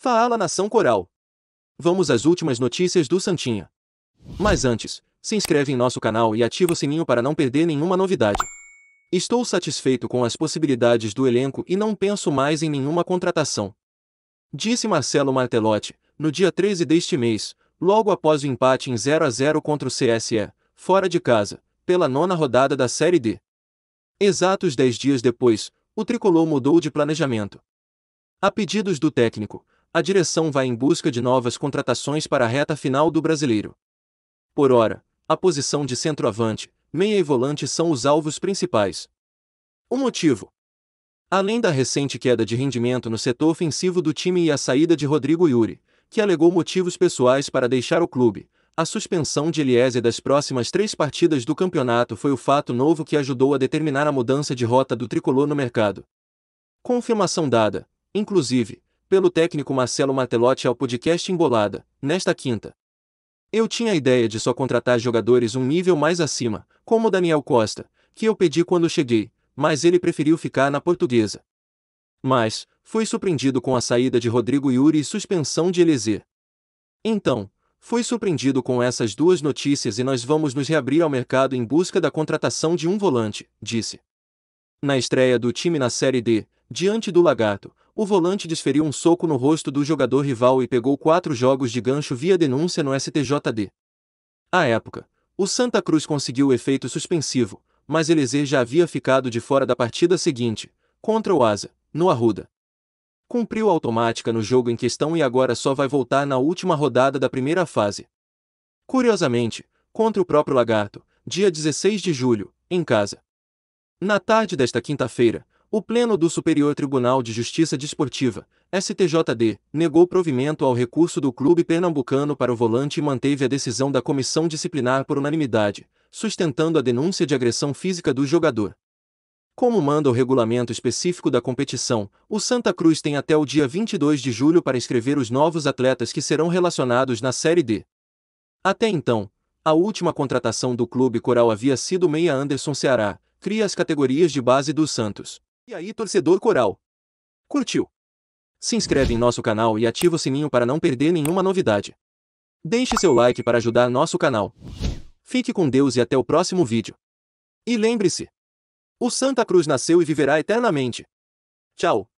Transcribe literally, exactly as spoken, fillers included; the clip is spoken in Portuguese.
Fala, nação coral! Vamos às últimas notícias do Santinha. Mas antes, se inscreve em nosso canal e ativa o sininho para não perder nenhuma novidade. Estou satisfeito com as possibilidades do elenco e não penso mais em nenhuma contratação. Disse Marcelo Martelotte, no dia treze deste mês, logo após o empate em zero a zero contra o C S E, fora de casa, pela nona rodada da Série D. Exatos dez dias depois, o Tricolor mudou de planejamento. A pedidos do técnico, a direção vai em busca de novas contratações para a reta final do Brasileiro. Por ora, a posição de centroavante, meia e volante são os alvos principais. O motivo? Além da recente queda de rendimento no setor ofensivo do time e a saída de Rodrigo Yuri, que alegou motivos pessoais para deixar o clube, a suspensão de Elyeser das próximas três partidas do campeonato foi o fato novo que ajudou a determinar a mudança de rota do Tricolor no mercado. Confirmação dada, inclusive, pelo técnico Marcelo Martelotte ao podcast Embolada, nesta quinta. Eu tinha a ideia de só contratar jogadores um nível mais acima, como Daniel Costa, que eu pedi quando cheguei, mas ele preferiu ficar na Portuguesa. Mas, fui surpreendido com a saída de Rodrigo Yuri e suspensão de Elyeser. Então, fui surpreendido com essas duas notícias e nós vamos nos reabrir ao mercado em busca da contratação de um volante, disse. Na estreia do time na Série D, diante do Lagarto, o volante desferiu um soco no rosto do jogador rival e pegou quatro jogos de gancho via denúncia no S T J D. À época, o Santa Cruz conseguiu o efeito suspensivo, mas Elyeser já havia ficado de fora da partida seguinte, contra o Asa, no Arruda. Cumpriu automática no jogo em questão e agora só vai voltar na última rodada da primeira fase. Curiosamente, contra o próprio Lagarto, dia dezesseis de julho, em casa. Na tarde desta quinta-feira, o Pleno do Superior Tribunal de Justiça Desportiva, S T J D, negou provimento ao recurso do clube pernambucano para o volante e manteve a decisão da comissão disciplinar por unanimidade, sustentando a denúncia de agressão física do jogador. Como manda o regulamento específico da competição, o Santa Cruz tem até o dia vinte e dois de julho para inscrever os novos atletas que serão relacionados na Série D. Até então, a última contratação do clube coral havia sido o meia Anderson Ceará, cria as categorias de base do Santos. E aí, torcedor coral? Curtiu? Se inscreve em nosso canal e ativa o sininho para não perder nenhuma novidade. Deixe seu like para ajudar nosso canal. Fique com Deus e até o próximo vídeo. E lembre-se, o Santa Cruz nasceu e viverá eternamente. Tchau!